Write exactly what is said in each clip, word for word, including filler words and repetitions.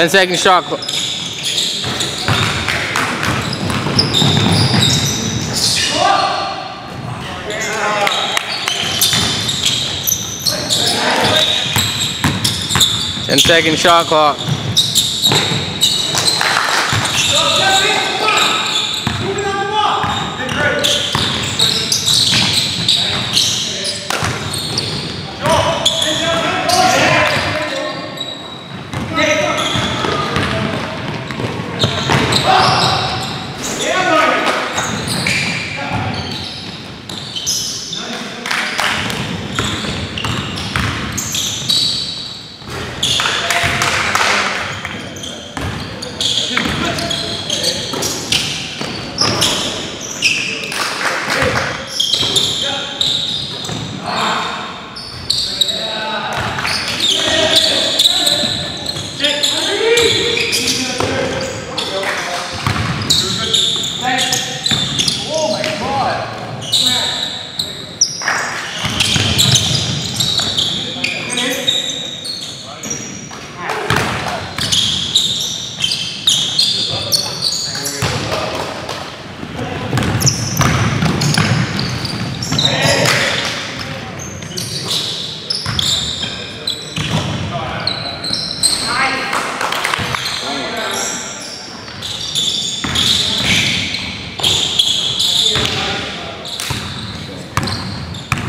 ten second shot clock. ten second shot clock.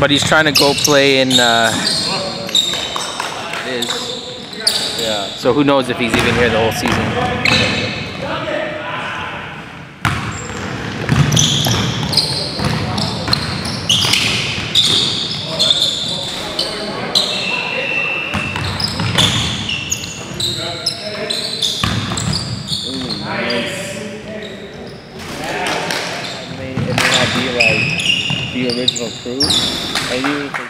But he's trying to go play in, uh, it is. Yeah. So who knows if he's even here the whole season. Original crew, and you